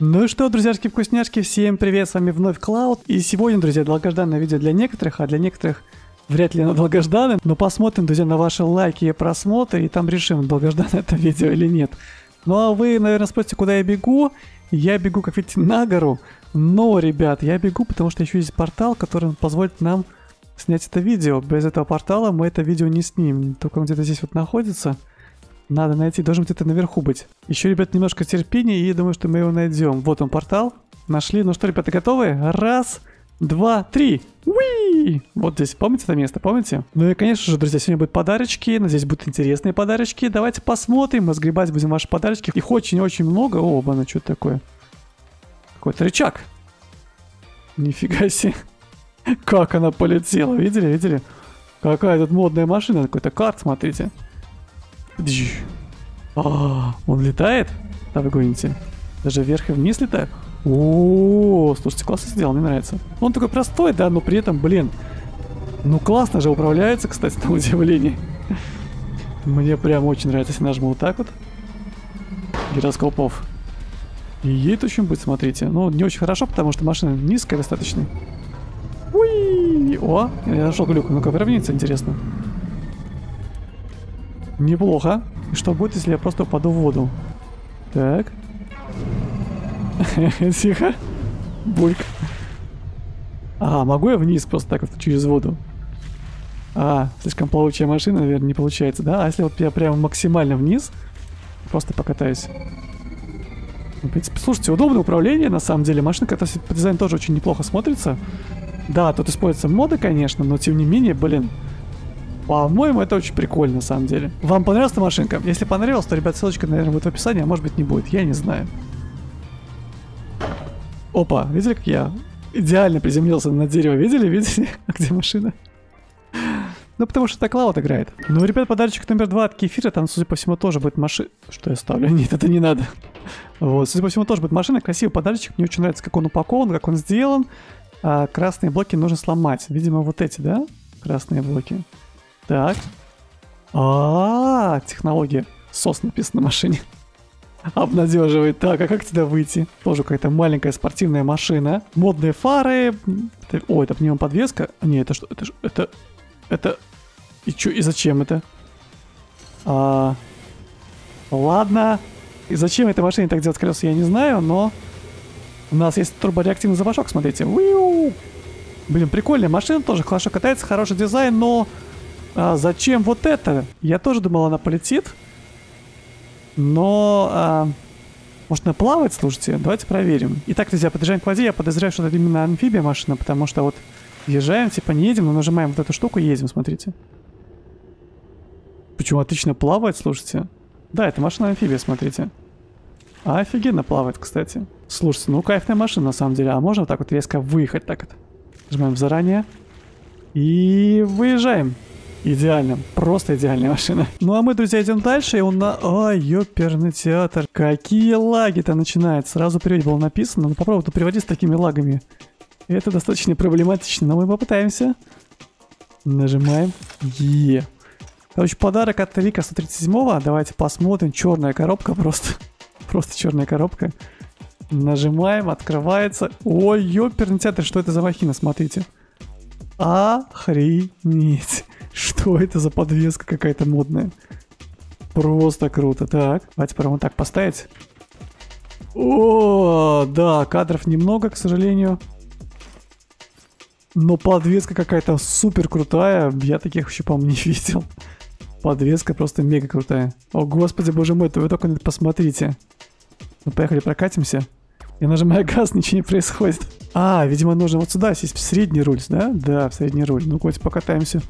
Ну и что, друзьяшки, вкусняшки, всем привет, с вами вновь Клауд. И сегодня, друзья, долгожданное видео для некоторых, а для некоторых вряд ли оно долгожданное. Но посмотрим, друзья, на ваши лайки и просмотры, и там решим, долгожданное это видео или нет. Ну а вы, наверное, спросите, куда я бегу. Я бегу, как видите, на гору. Но, ребят, я бегу, потому что еще есть портал, который позволит нам снять это видео. Без этого портала мы это видео не снимем. Только он где-то здесь вот находится. Надо найти, должен где-то наверху быть. Еще, ребят, немножко терпения, и я думаю, что мы его найдем. Вот он, портал. Нашли. Ну что, ребята, готовы? Раз, два, три. Уи! Вот здесь, помните это место, помните? Ну и, конечно же, друзья, сегодня будут подарочки. Надеюсь, будут интересные подарочки. Давайте посмотрим, мы сгребать будем ваши подарочки. Их очень-очень много. О, бана, что это такое? Какой-то рычаг. Нифига себе. Как она полетела, видели, видели? Какая тут модная машина, какой-то карт, смотрите. А, он летает? Да, вы гоните. Даже вверх и вниз летает. О, слушайте, классно сделал, мне нравится. Он такой простой, да, но при этом, блин. Ну классно же управляется, кстати, на удивление. Мне прям очень нравится, если нажму вот так вот. Гироскопов. И едет очень будет, смотрите. Ну, не очень хорошо, потому что машина низкая достаточно. Уи! О, я нашел глюк. Ну-ка, выровняется, интересно. Неплохо. Что будет, если я просто упаду в воду? Так. Тихо. Бульк. А, могу я вниз просто так вот через воду? А, слишком плавучая машина, наверное, не получается, да? А если вот я прямо максимально вниз, просто покатаюсь. В принципе, слушайте, удобное управление, на самом деле. Машина, кстати, по дизайну тоже очень неплохо смотрится. Да, тут используется мода, конечно, но тем не менее, блин. По-моему, это очень прикольно, на самом деле. Вам понравилась эта машинка? Если понравилось, то, ребят, ссылочка, наверное, будет в описании, а может быть не будет, я не знаю. Опа, видели, как я идеально приземлился на дерево? Видели, видели? А где машина? Ну, потому что это Клауд играет. Ну, ребят, подарочек номер 2 от Кефира, там, судя по всему, тоже будет машина... Что я ставлю? Нет, это не надо. Вот, судя по всему, тоже будет машина, красивый подарочек, мне очень нравится, как он упакован, как он сделан. А красные блоки нужно сломать, видимо, вот эти, да? Красные блоки. Так. А-а-а, технология. СОС написано на машине. Обнадеживает. Так, а как туда выйти? Тоже какая-то маленькая спортивная машина. Модные фары. О, это пневмоподвеска. Не, это что? Это... И чё? И зачем это? Ладно. И зачем этой машине так делать колеса, я не знаю, но... У нас есть турбореактивный запашок, смотрите. Блин, прикольная машина тоже. Хорошо катается, хороший дизайн, но... А зачем вот это? Я тоже думал, она полетит. Но... может, она плавает, слушайте? Давайте проверим. Итак, друзья, подъезжаем к воде. Я подозреваю, что это именно амфибия машина, потому что вот езжаем, типа не едем, но нажимаем вот эту штуку и едем, смотрите. Почему отлично плавает, слушайте? Да, это машина амфибия, смотрите. Офигенно плавает, кстати. Слушайте, ну кайфная машина на самом деле. А можно вот так вот резко выехать так вот? Нажимаем заранее. И выезжаем. Идеально, просто идеальная машина. Ну а мы, друзья, идем дальше, и он на... Ой, ёперный театр. Какие лаги-то начинает. Сразу привет было написано, но попробуй приводить с такими лагами. Это достаточно проблематично, но мы попытаемся. Нажимаем. Е. Короче, подарок от Рика 137. Давайте посмотрим. Черная коробка просто. Просто черная коробка. Нажимаем, открывается. Ой, ёперный театр, что это за махина, смотрите. Охренеть. Что это за подвеска какая-то модная? Просто круто. Так, давайте прямо вот так поставить. О, да, кадров немного, к сожалению. Но подвеска какая-то супер крутая. Я таких еще, по-моему, не видел. Подвеска просто мега крутая. О, господи, боже мой, то вы только посмотрите. Ну, поехали, прокатимся. Я нажимаю газ, ничего не происходит. А, видимо, нужно вот сюда сесть в средний руль, да? Да, в средний руль. Ну, хоть покатаемся.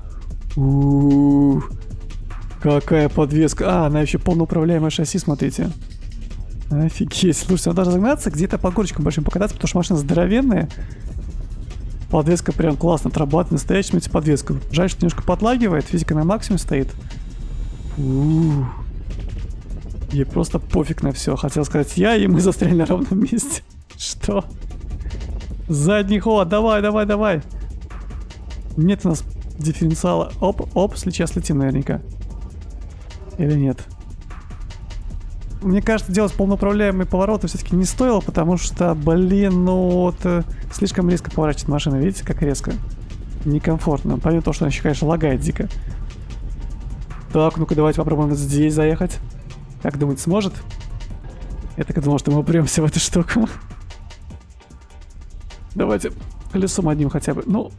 Ух, какая подвеска. А, она еще полноуправляемое шасси, смотрите. Офигеть. Слушайте, надо разогнаться, где-то по горочкам большим покататься, потому что машина здоровенная. Подвеска прям классно отрабатывает настоящими эти подвеска. Жаль, что немножко подлагивает, физика на максимум стоит. Ух. Ей просто пофиг на все. Хотел сказать я, и мы застряли на ровном месте. Что? Задний ход, давай, давай, давай. Нет у нас... дифференциала. Оп, оп, сейчас летим наверняка. Или нет? мне кажется, делать полноуправляемые повороты все-таки не стоило, потому что, блин, ну вот слишком резко поворачивает машина, видите, как резко. Некомфортно, помимо того, что она еще, конечно, лагает дико. Так, ну-ка, давайте попробуем здесь заехать. Как думать, сможет? Я так и думал, что мы упремся в эту штуку. Давайте колесом одним хотя бы. Ну,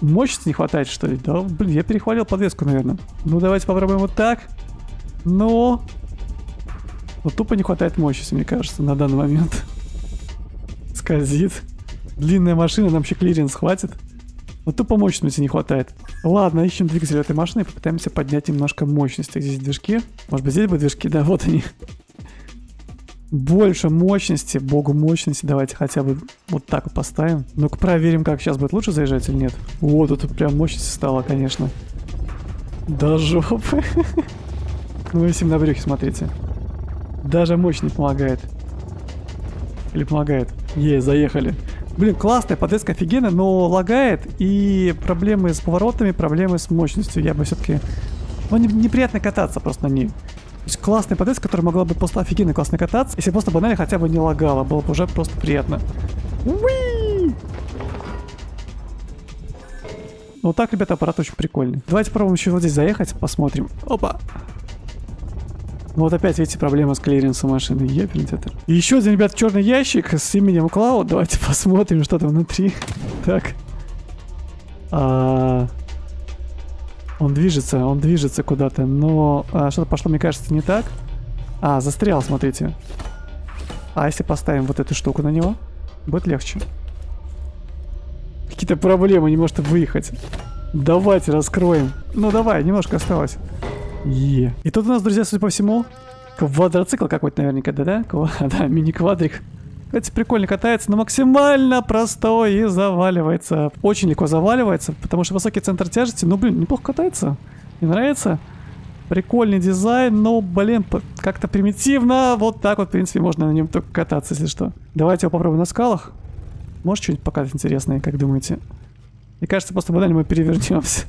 мощности не хватает, что ли? Да, блин, я перехвалил подвеску, наверное. Ну, давайте попробуем вот так. Ну, вот тупо не хватает мощности, мне кажется, на данный момент. Скользит. Длинная машина, нам еще клиренс хватит. Вот тупо мощности не хватает. Ладно, ищем двигатель этой машины и попытаемся поднять немножко мощности. Здесь движки. Может быть, здесь бы движки? Да, вот они. Больше мощности, богу мощности. Давайте хотя бы вот так вот поставим. Ну-ка проверим, как сейчас будет, лучше заезжать или нет. Вот, тут прям мощности стало, конечно. До жопы. Мы висим на брюхе, смотрите. Даже мощь не помогает. Или помогает. Ей, заехали. Блин, классная, подвеска офигенная, но лагает. И проблемы с поворотами, проблемы с мощностью. Я бы все-таки... Ну, неприятно кататься просто на ней. То есть классная подвеска, которая могла бы просто офигенно классно кататься. Если просто банально хотя бы не лагала, было бы уже просто приятно. Уи! Вот так, ребята, аппарат очень прикольный. Давайте попробуем еще вот здесь заехать, посмотрим. Опа! Вот опять, видите, проблема с клиренсом машины. Епельтетер. И еще один, ребят, черный ящик с именем Клауд. Давайте посмотрим, что там внутри. Так. Он движется куда-то, но что-то пошло, мне кажется, не так. А, застрял, смотрите. А если поставим вот эту штуку на него, будет легче. Какие-то проблемы, не может выехать. Давайте раскроем. Ну давай, немножко осталось. Yeah. И тут у нас, друзья, судя по всему, квадроцикл какой-то наверняка, да? Да, мини-квадрик. Кстати, прикольно катается, но максимально простой и заваливается. Очень легко заваливается, потому что высокий центр тяжести. Ну, блин, неплохо катается. Мне нравится. Прикольный дизайн, но, блин, как-то примитивно. Вот так вот, в принципе, можно на нем только кататься, если что. Давайте его попробуем на скалах. Может, что-нибудь покатать интересное, как думаете? Мне кажется, просто банально мы перевернемся.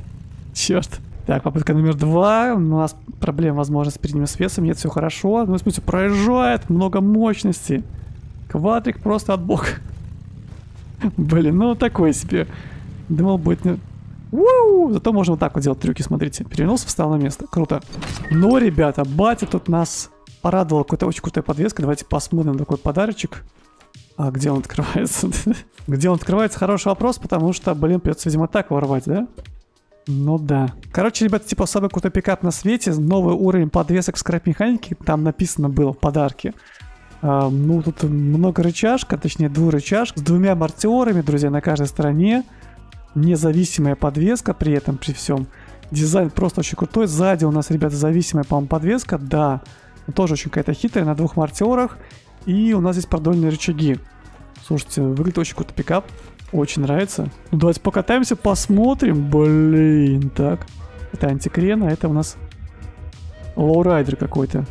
Черт. Так, попытка номер 2. У нас проблема, возможно, с передним с весом. Нет, все хорошо. Ну, в смысле, проезжает. Много мощности. Квадрик просто от бога. Блин, ну такой себе. Думал, будет... Зато можно вот так вот делать трюки, смотрите. Перевернулся, встал на место. Круто. Но, ребята, батя тут нас порадовал. Какой-то очень крутой подвеской. Давайте посмотрим такой подарочек. А где он открывается? Где он открывается? Хороший вопрос, потому что, блин, придется, видимо, так ворвать, да? Ну да. Короче, ребята, типа самый крутой пикап на свете. Новый уровень подвесок скрап-механики. Там написано было в подарке. Ну, тут много рычажка, точнее, 2 рычажка. С 2 амортиорами, друзья, на каждой стороне. Независимая подвеска при этом, при всем. Дизайн просто очень крутой. Сзади у нас, ребята, зависимая, по-моему, подвеска. Да, тоже очень какая-то хитрая. На 2 амортиорах. И у нас здесь продольные рычаги. Слушайте, выглядит очень крутой пикап. Очень нравится. Ну, давайте покатаемся, посмотрим. Блин, так. Это антикрен, а это у нас лоурайдер какой-то.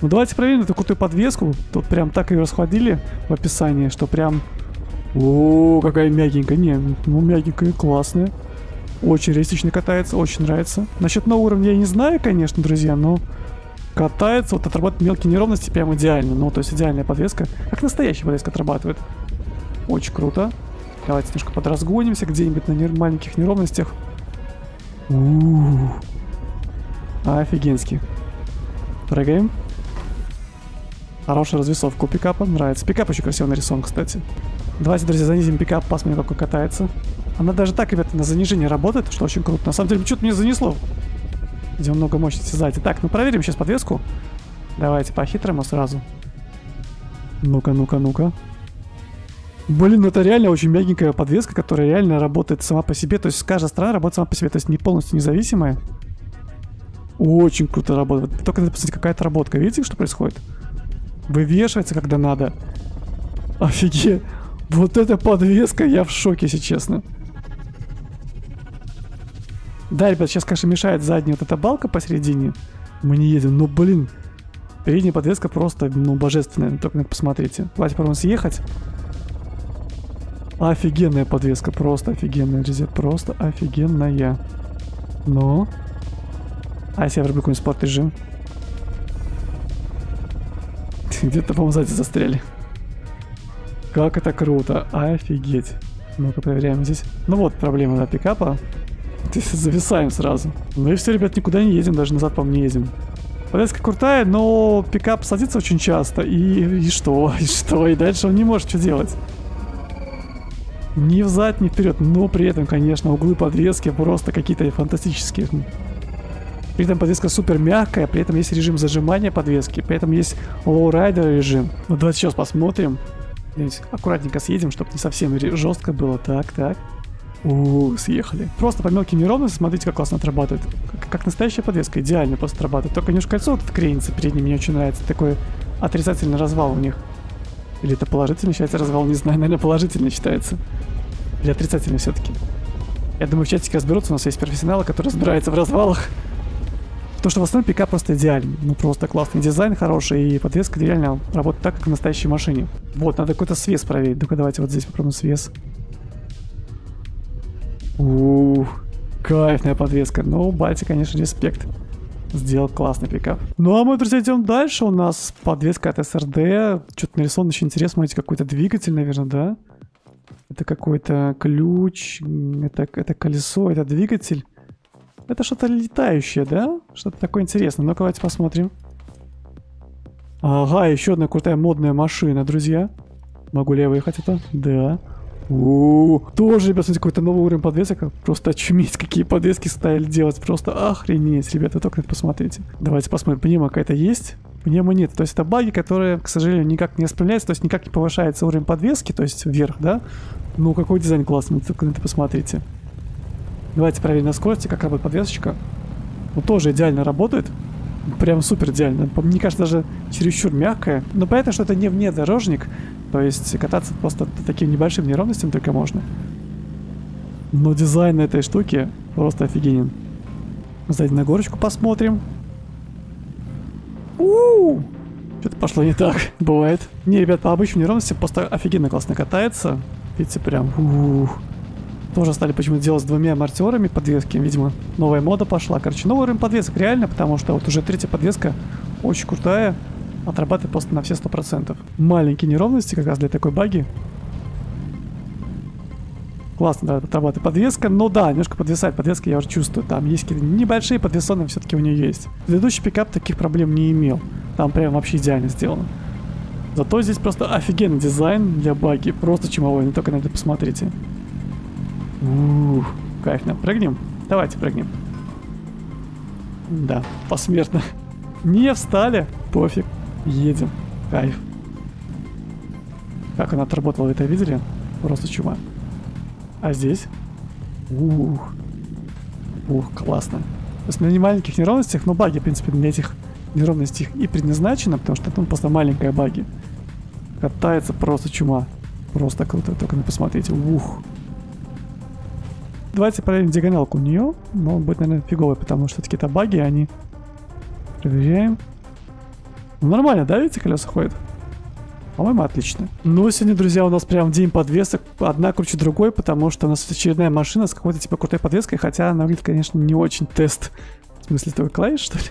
Ну, давайте проверим эту крутую подвеску. Тут прям так ее расходили в описании, что прям... О, какая мягенькая. Не, ну мягенькая, классная. Очень реалистично катается, очень нравится. Насчет нового уровня я не знаю, конечно, друзья, но... Катается, вот отрабатывает мелкие неровности прям идеально. Ну, то есть идеальная подвеска. Как настоящая подвеска отрабатывает. Очень круто. Давайте немножко подразгонимся где-нибудь на маленьких неровностях. Офигенски. Прыгаем. Хорошая развесовка у пикапа, нравится. Пикап очень красиво нарисован, кстати. Давайте, друзья, занизим пикап, посмотрим, какой катается. Она даже так, ребята, на занижение работает, что очень круто. На самом деле, что-то мне занесло. Где много мощности сзади. Так, ну проверим сейчас подвеску. Давайте по-хитрому сразу. Ну-ка, ну-ка, ну-ка. Блин, ну это реально очень мягенькая подвеска, которая реально работает сама по себе. То есть каждая сторона работает сама по себе, то есть не полностью независимая. Очень круто работает. Только надо посмотреть, какая отработка. Видите, что происходит? Вывешивается, когда надо. Офигеть. Вот эта подвеска, я в шоке, если честно. Да, ребят, сейчас, конечно, мешает задняя вот эта балка посередине. Мы не едем, но, блин. Передняя подвеска просто, ну, божественная. Только посмотрите. Давайте попробуем съехать. Офигенная подвеска, просто офигенная, друзья, просто офигенная. Ну? А если я врублю какой-нибудь спорт-режим? Где-то, по-моему, сзади застряли. Как это круто, офигеть. Ну-ка, проверяем здесь. Ну вот, проблема на пикапа. Здесь зависаем сразу. Ну и все, ребят, никуда не едем, даже назад, по-моему, не едем. Подвеска крутая, но пикап садится очень часто. И что? И дальше он не может что делать. Ни взад, ни вперед. Но при этом, конечно, углы подвески просто какие-то фантастические. При этом подвеска супер мягкая, при этом есть режим зажимания подвески, при этом есть лоурайдер режим. Ну давайте сейчас посмотрим. Аккуратненько съедем, чтобы не совсем жестко было. Так, так. Съехали. Просто по мелким неровностям, смотрите, как классно отрабатывает. Как настоящая подвеска, идеально просто отрабатывает. Только немножко кольцо вот кренится переднее, мне очень нравится. Такой отрицательный развал у них. Или это положительный считается развал, не знаю, наверное, положительный считается. Или отрицательный все-таки. Я думаю, в чатике разберутся, у нас есть профессионалы, которые разбираются в развалах. Потому что в основном пикап просто идеальный. Ну просто классный дизайн, хороший, и подвеска реально работает так, как в настоящей машине. Вот, надо какой-то свес проверить. Ну-ка, давайте вот здесь попробуем свес. Ух, кайфная подвеска. Ну, Бати, конечно, респект. Сделал классный пикап. Ну, а мы, друзья, идем дальше. У нас подвеска от SRD. Что-то нарисовано очень интересно. Смотрите, какой-то двигатель, наверное, да? Это какой-то ключ. Это колесо, это двигатель. Это что-то летающее, да? Что-то такое интересное. Ну-ка, давайте посмотрим. Ага, еще одна крутая модная машина, друзья. Могу ли я выехать это? Да. Тоже, ребят, смотрите, какой-то новый уровень подвесок. Просто очуметь, какие подвески стали делать. Просто охренеть, ребят, вы только это посмотрите. Давайте посмотрим, пневма какая-то есть? Пневма нет, то есть это баги, которые, к сожалению, никак не распределяются. То есть никак не повышается уровень подвески, то есть вверх, да? Ну, какой дизайн классный, только на это посмотрите. Давайте проверим на скорости, как работает подвесочка. Ну, тоже идеально работает. Прям супер идеально. Мне кажется, даже чересчур мягкая. Но понятно, что это не внедорожник. То есть кататься просто по таким небольшим неровностям только можно. Но дизайн этой штуки просто офигенен. Сзади на горочку посмотрим. Что-то пошло не так. Бывает. Не, ребят, по обычным неровностям просто офигенно классно катается. Видите, прям... Тоже стали почему-то делать с двумя амортерами подвески. Видимо, новая мода пошла. Короче, новый уровень подвесок, реально, потому что вот уже третья подвеска очень крутая. Отрабатывает просто на все 100%. Маленькие неровности как раз для такой баги. Классно, да, отрабатывает подвеска. Но да, немножко подвисает подвеска, я уже чувствую. Там есть какие-то небольшие подвесоны, все-таки у нее есть. Предыдущий пикап таких проблем не имел. Там прям вообще идеально сделано. Зато здесь просто офигенный дизайн для баги. Просто чумовой, не только на это посмотрите. Ух, кайфно. Прыгнем? Давайте прыгнем. Да, посмертно. Не встали? Пофиг. Едем. Кайф. Как она отработала, вы это видели? Просто чума. А здесь? Ух. Ух, классно. То есть на не маленьких неровностях, но баги, в принципе, для этих неровностей и предназначено, потому что там просто маленькая баги. Катается просто чума. Просто круто, только посмотрите. Ух. Давайте проверим диагоналку у нее, но он будет, наверное, фиговый, потому что такие-то баги, они... Проверяем. Ну, нормально, да, видите, колеса ходят? По-моему, отлично. Ну, сегодня, друзья, у нас прям день подвесок, одна круче другой, потому что у нас очередная машина с какой-то типа крутой подвеской, хотя она выглядит, конечно, не очень тест. В смысле, только клавиш, что ли?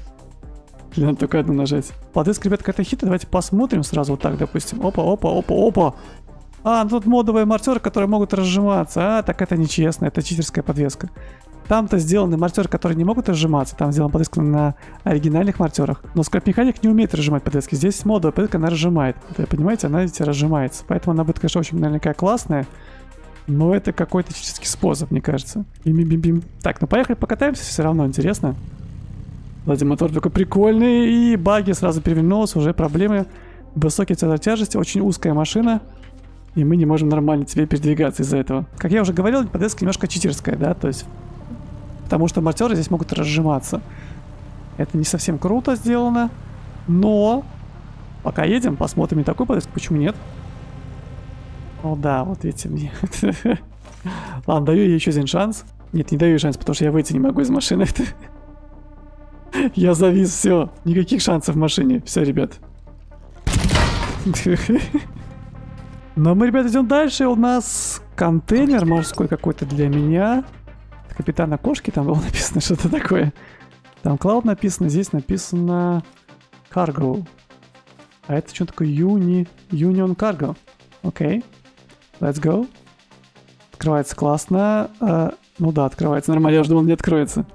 Или надо только одну нажать? Подвеска, ребят, какая-то хитрая, давайте посмотрим сразу вот так, допустим. Опа! А, тут модовые мартеры, которые могут разжиматься. А, так это нечестно, это читерская подвеска. Там-то сделаны мартеры, которые не могут разжиматься. Там сделана подвеска на оригинальных мартерах. Но скрап-механик не умеет разжимать подвески. Здесь модовая подвеска, она разжимает. Вы понимаете, она здесь разжимается. Поэтому она будет, конечно, очень наверняка классная. Но это какой-то читерский способ, мне кажется. Бим-бим-бим. Так, ну поехали покатаемся, все равно интересно. Сзади мотор такой прикольный. И баги сразу перевернулась, уже проблемы. Высокие центр тяжести, очень узкая машина. И мы не можем нормально теперь передвигаться из-за этого. Как я уже говорил, подвеска немножко читерская, да, то есть... Потому что мартеры здесь могут разжиматься. Это не совсем круто сделано, но... Пока едем, посмотрим и такой подвеску, почему нет? О, да, вот видите, мне... Ладно, даю ей еще один шанс. Нет, не даю ей шанс, потому что я выйти не могу из машины. Я завис, все. Никаких шансов в машине. Все, ребят. Но мы, ребята, идем дальше. У нас контейнер морской какой-то для меня. Капитана Кошки, там было написано что-то такое. Там Клауд написано, здесь написано Cargo. А это что такое? Union Cargo. Окей. Let's go. Открывается классно. Ну да, открывается. Нормально, я уже думал, не откроется.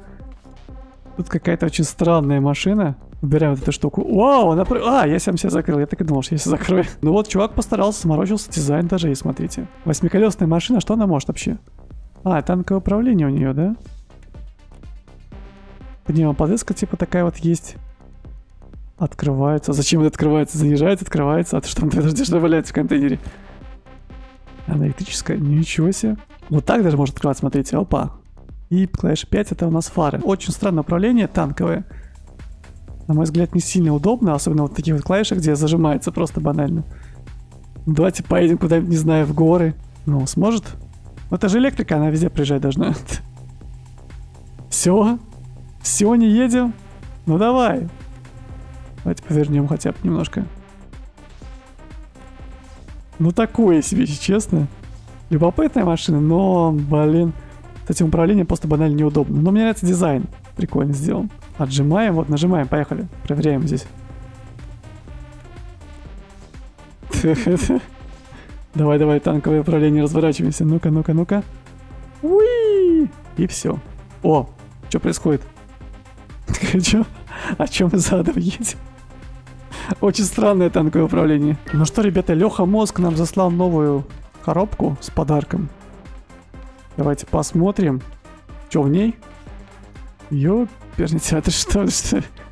Тут какая-то очень странная машина. Убираем вот эту штуку. Вау, она... А, я сам себя закрыл. Я так и думал, что я себя закрою. Ну вот, чувак постарался, сморочился. Дизайн даже есть, смотрите. Восьмиколесная машина, что она может вообще? А, танковое управление у нее, да? Поднимаем подвеска, типа такая вот есть. Открывается. Зачем это открывается? Занижается, открывается. А ты что, подожди, что валяется в контейнере? Она электрическая. Ничего себе. Вот так даже может открывать, смотрите. Опа. И клавиша 5, это у нас фары. Очень странное управление, танковое. На мой взгляд, не сильно удобно, особенно вот в таких вот клавишах, где зажимается просто банально. Давайте поедем куда-нибудь, не знаю, в горы. Ну, сможет? Это же электрика, она везде приезжать должна. Все. Все, не едем. Ну давай. Давайте повернем хотя бы немножко. Ну такое себе, если честно. Любопытная машина, но, блин. С этим управлением просто банально неудобно. Но мне нравится дизайн. Прикольно сделан. Отжимаем, вот нажимаем, поехали. Проверяем здесь. Давай, танковое управление, разворачиваемся. Ну-ка, ну-ка, ну-ка. Уи! И все. О, что происходит? Че? О чем мы задом едем? Очень странное танковое управление. Ну что, ребята, Леха Мозг нам заслал новую коробку с подарком. Давайте посмотрим, что в ней. Ёперница, ты что?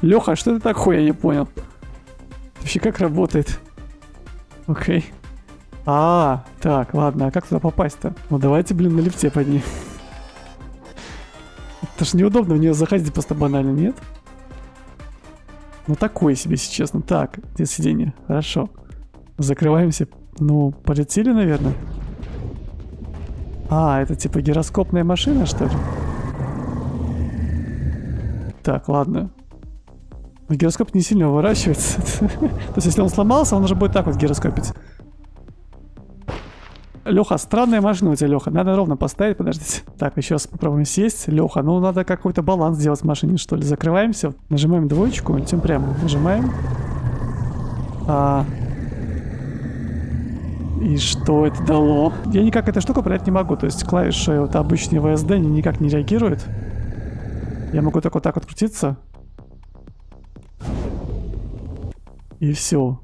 Леха, что это такое? Я не понял. Вообще, как работает? Окей. А, так, ладно, а как туда попасть-то? Ну давайте, блин, на лифте поднимем. Это ж неудобно в нее заходить просто банально, нет? Ну такое себе, если честно. Так, где сиденье? Хорошо. Закрываемся. Ну, полетели, наверное. А, это типа гироскопная машина, что ли? Так, ладно. Но гироскоп не сильно выворачивается. То есть, если он сломался, он уже будет так вот гироскопить. Леха, странная машина у тебя, Леха. Надо ровно поставить, подождите. Так, еще раз попробуем сесть. Леха, ну надо какой-то баланс делать в машине, что ли. Закрываемся, нажимаем двоечку, летим прямо. Нажимаем. И что это дало? Я никак эту штуку управлять не могу. То есть клавиши вот, обычные ВСД никак не реагируют. Я могу только вот так вот крутиться. И все.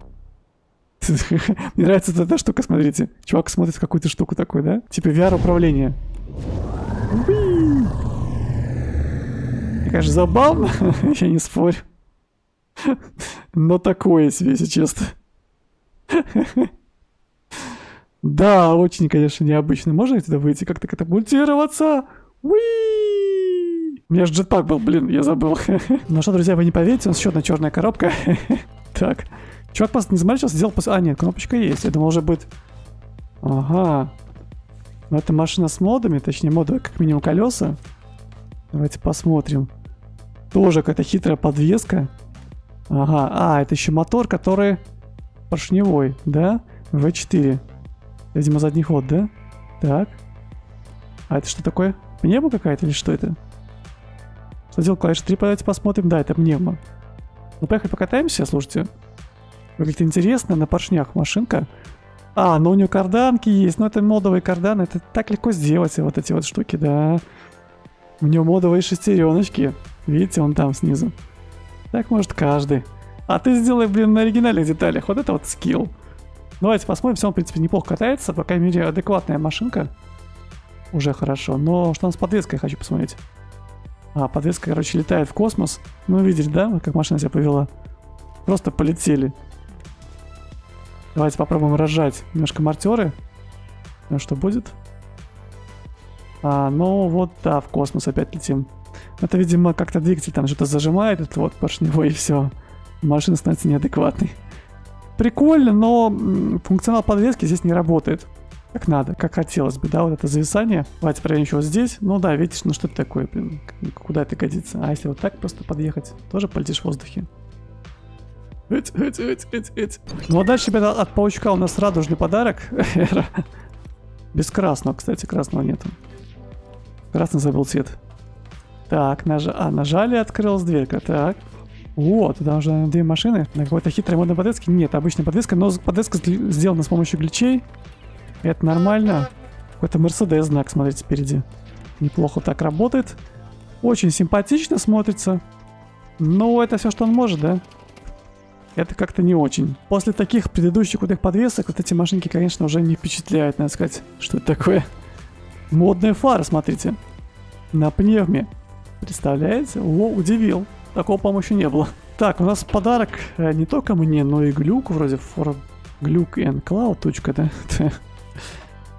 Мне нравится эта штука, смотрите. Чувак смотрит какую-то штуку такую, да? Типа VR-управление. Мне, конечно, забавно. Я не спорю. Но такое себе, если честно. Да, очень, конечно, необычно. Можно туда выйти, как-то катапультироваться? Уи! У меня же джетпак был, блин, я забыл. Ну что, друзья, вы не поверите, у нас еще одна черная коробка. Так. Чувак просто не заморачивался, сделал... А, нет, кнопочка есть. Я думал, уже будет... Ага. Но это машина с модами, точнее, моды как минимум колеса. Давайте посмотрим. Тоже какая-то хитрая подвеска. Ага. А, это еще мотор, который поршневой, да? V4. Видимо, задний ход, да? Так. А это что такое? Пневма какая-то или что это? Что делал клавиш 3? Давайте посмотрим. Да, это пневма. Ну, поехали покатаемся, слушайте. Выглядит интересно, на поршнях машинка. А, ну у нее карданки есть. Ну, это модовые карданы. Это так легко сделать, вот эти вот штуки, да. У нее модовые шестереночки. Видите, он там снизу. Так может каждый. А ты сделай, блин, на оригинальных деталях. Вот это вот скилл. Давайте посмотрим, все, он, в принципе, неплохо катается. По крайней мере, адекватная машинка. Уже хорошо. Но что у нас с подвеской, я хочу посмотреть. А, подвеска, короче, летает в космос. Ну, видели, да, вот как машина себя повела. Просто полетели. Давайте попробуем разжать немножко мартеры. Ну, что будет? А, ну, вот, да, в космос опять летим. Это, видимо, как-то двигатель там что-то зажимает. Это вот поршневой, и все. Машина становится неадекватной. Прикольно, но функционал подвески здесь не работает. Как надо, как хотелось бы, да, вот это зависание. Давайте проверим еще вот здесь. Ну да, видишь, ну что это такое, блин, куда это годится? А если вот так просто подъехать, тоже полетишь в воздухе. Ну а дальше, ребята, от паучка у нас радужный подарок. Без красного, кстати, красного нету. Красный забыл цвет. Так, нажали, открылась дверька, так. Вот, там уже две машины на какой-то хитрой модной подвеске. Нет, обычная подвеска, но подвеска сделана с помощью гличей. Это нормально. Какой-то Мерседес знак, смотрите, спереди. Неплохо так работает. Очень симпатично смотрится. Но это все, что он может, да? Это как-то не очень. После таких предыдущих крутых подвесок вот эти машинки, конечно, уже не впечатляют, надо сказать. Что это такое? Модная фара, смотрите. На пневме. Представляете? О, удивил. Такого, по-моему, еще не было. Так, у нас подарок не только мне, но и глюк, вроде for глюк and cloud, точка, да?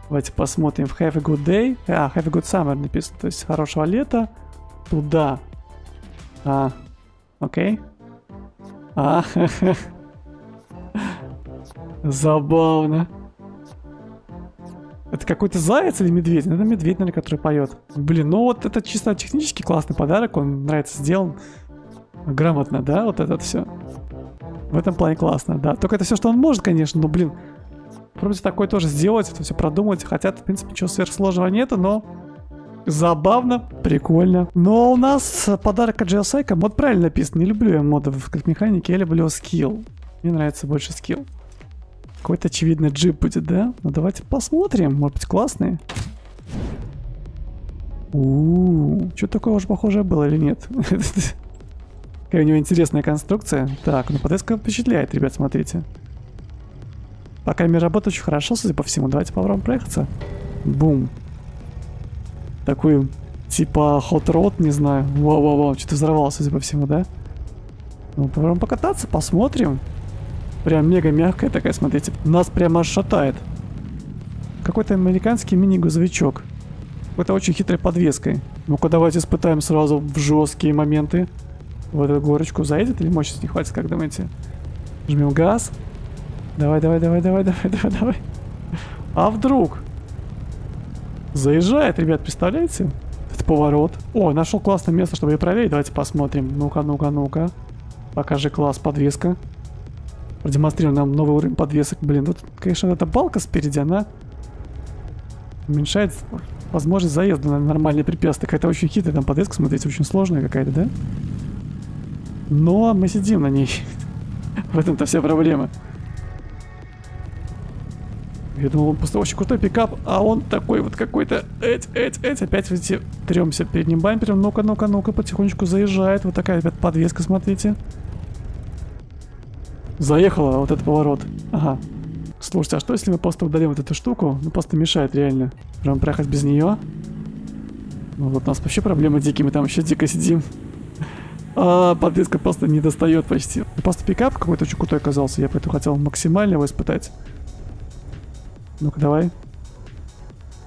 Давайте посмотрим. Have a good day. А, have a good summer написано. То есть, хорошего лета. Туда. А, окей. А, забавно. Это какой-то заяц или медведь? Это медведь, наверное, который поет. Блин, ну вот это чисто технически классный подарок. Он нравится, сделан грамотно, да? Вот это все. В этом плане классно, да. Только это все, что он может, конечно, но, блин, пробуйте такое тоже сделать, это все продумать. Хотя, в принципе, ничего сверхсложного нету, но... Забавно, прикольно. Но у нас подарок от GSIKA. Мод правильно написан. Не люблю я модов в криптомеханике, я люблю скилл. Мне нравится больше скилл. Какой-то очевидно джип будет, да? Ну давайте посмотрим. Может быть, классный. Что такое уже похожее было или нет? Какая у него интересная конструкция. Так, ну подвеска впечатляет, ребят, смотрите. По камере работает очень хорошо, судя по всему. Давайте попробуем проехаться. Бум. Такой, типа, хот-рот, не знаю. Вау-вау-вау, что-то взорвалось, судя по всему, да? Ну, попробуем покататься, посмотрим. Прям мега мягкая такая, смотрите. Нас прямо аж шатает. Какой-то американский мини-грузовичок. Какой-то очень хитрой подвеской. Ну-ка, давайте испытаем сразу в жесткие моменты. В эту горочку заедет или мощности не хватит, как думаете? Жмем газ. Давай-давай-давай-давай-давай-давай. А вдруг... Заезжает, ребят, представляете? Это поворот. О, нашел классное место, чтобы ее проверить. Давайте посмотрим. Ну-ка, ну-ка, ну-ка. Покажи класс, подвеска. Продемонстрируем нам новый уровень подвесок. Блин, тут, конечно, эта балка спереди, она уменьшает возможность заезда на нормальные препятствия. Какая-то очень хитрая там подвеска, смотрите, очень сложная какая-то, да? Но мы сидим на ней. В этом-то вся проблема. Я думал, он просто очень крутой пикап, а он такой вот какой-то... Опять вот эти трёмся передним бампером. Ну-ка, ну-ка, ну-ка, потихонечку заезжает. Вот такая, ребят, подвеска, смотрите. Заехала вот этот поворот. Ага. Слушайте, а что если мы просто удалим вот эту штуку? Ну, просто мешает реально. Прям проехать без нее. Ну, вот у нас вообще проблемы дикие, мы там еще дико сидим. А подвеска просто не достает почти. Просто пикап какой-то очень крутой оказался. Я поэтому хотел максимально его испытать. Ну-ка, давай.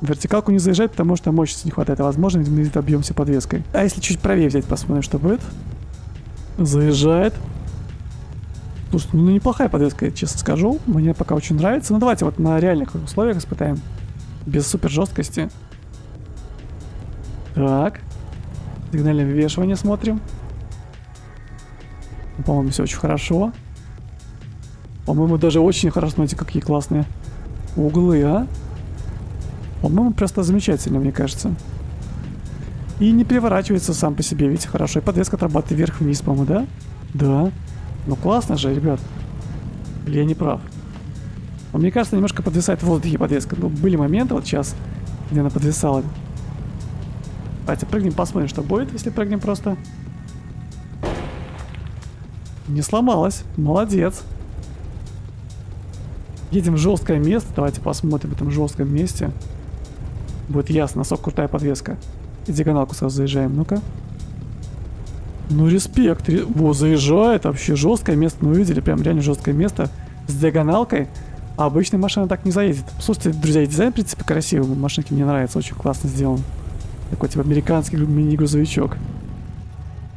Вертикалку не заезжать, потому что мощности не хватает. А возможно, мы добьемся подвеской. А если чуть правее взять, посмотрим, что будет. Заезжает. Слушай, ну неплохая подвеска, честно скажу. Мне пока очень нравится. Ну давайте вот на реальных условиях испытаем. Без супер жесткости. Так. Сигнальное вывешивание смотрим. Ну, по-моему, все очень хорошо. По-моему, даже очень хорошо. Смотрите, какие классные углы, а? По-моему, просто замечательно, мне кажется. И не переворачивается сам по себе, видите, хорошо. И подвеска отрабатывает вверх-вниз, по-моему, да? Да. Ну, классно же, ребят. Или я не прав? Но, мне кажется, немножко подвисает в воздухе подвеска. Ну, были моменты вот сейчас, где она подвисала. Давайте прыгнем, посмотрим, что будет, если прыгнем просто. Не сломалась. Молодец. Едем в жесткое место. Давайте посмотрим в этом жестком месте. Будет ясно, насколько крутая подвеска. И диагоналку сразу заезжаем. Ну-ка. Ну, респект. Во, заезжает вообще жесткое место. Ну, видели, прям реально жесткое место. С диагоналкой. А обычная машина так не заедет. Слушайте, друзья, дизайн, в принципе, красивый. Машинки мне нравятся. Очень классно сделан. Такой, типа, американский мини-грузовичок.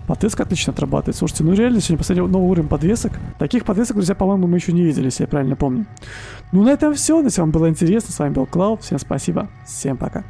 Подвеска отлично отрабатывает. Слушайте, ну реально сегодня посмотрел новый уровень подвесок. Таких подвесок, друзья, по-моему, мы еще не видели, если я правильно помню. Ну на этом все. Если вам было интересно, с вами был Клауд. Всем спасибо. Всем пока.